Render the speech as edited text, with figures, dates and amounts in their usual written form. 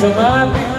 Samati